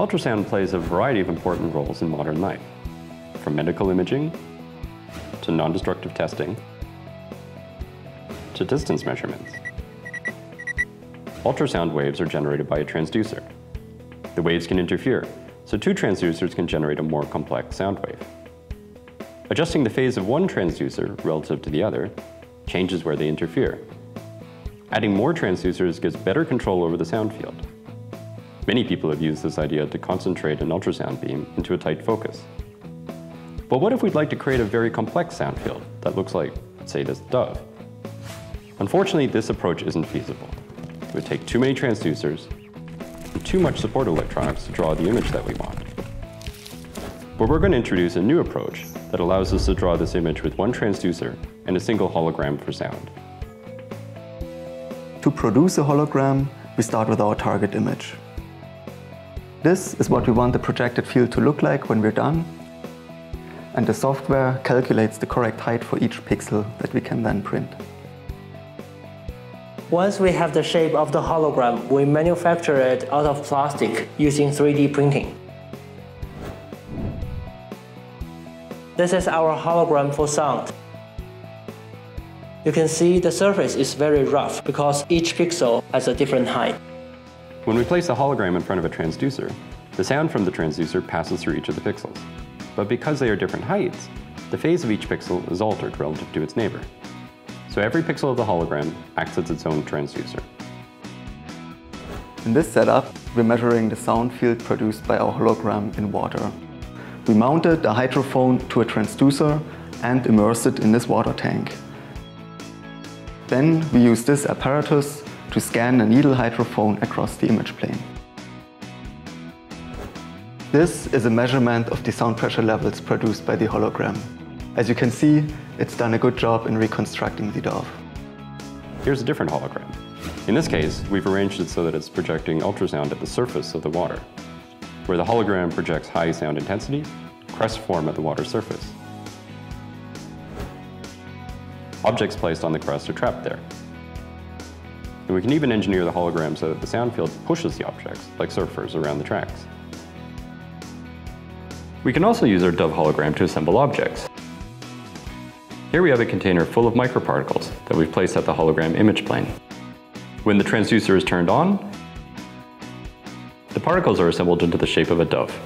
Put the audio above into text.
Ultrasound plays a variety of important roles in modern life, from medical imaging, to non-destructive testing, to distance measurements. Ultrasound waves are generated by a transducer. The waves can interfere, so two transducers can generate a more complex sound wave. Adjusting the phase of one transducer relative to the other changes where they interfere. Adding more transducers gives better control over the sound field. Many people have used this idea to concentrate an ultrasound beam into a tight focus. But what if we'd like to create a very complex sound field that looks like, say, this dove? Unfortunately, this approach isn't feasible. It would take too many transducers and too much support electronics to draw the image that we want. But we're going to introduce a new approach that allows us to draw this image with one transducer and a single hologram for sound. To produce a hologram, we start with our target image. This is what we want the projected field to look like when we're done, and the software calculates the correct height for each pixel that we can then print. Once we have the shape of the hologram, we manufacture it out of plastic using 3D printing. This is our hologram for sound. You can see the surface is very rough because each pixel has a different height. When we place a hologram in front of a transducer, the sound from the transducer passes through each of the pixels. But because they are different heights, the phase of each pixel is altered relative to its neighbor. So every pixel of the hologram acts as its own transducer. In this setup, we're measuring the sound field produced by our hologram in water. We mounted a hydrophone to a transducer and immersed it in this water tank. Then we use this apparatus to scan a needle hydrophone across the image plane. This is a measurement of the sound pressure levels produced by the hologram. As you can see, it's done a good job in reconstructing the dove. Here's a different hologram. In this case, we've arranged it so that it's projecting ultrasound at the surface of the water, where the hologram projects high sound intensity, crest form at the water surface. Objects placed on the crest are trapped there. And we can even engineer the hologram so that the sound field pushes the objects, like surfers, around the tracks. We can also use our dove hologram to assemble objects. Here we have a container full of microparticles that we've placed at the hologram image plane. When the transducer is turned on, the particles are assembled into the shape of a dove.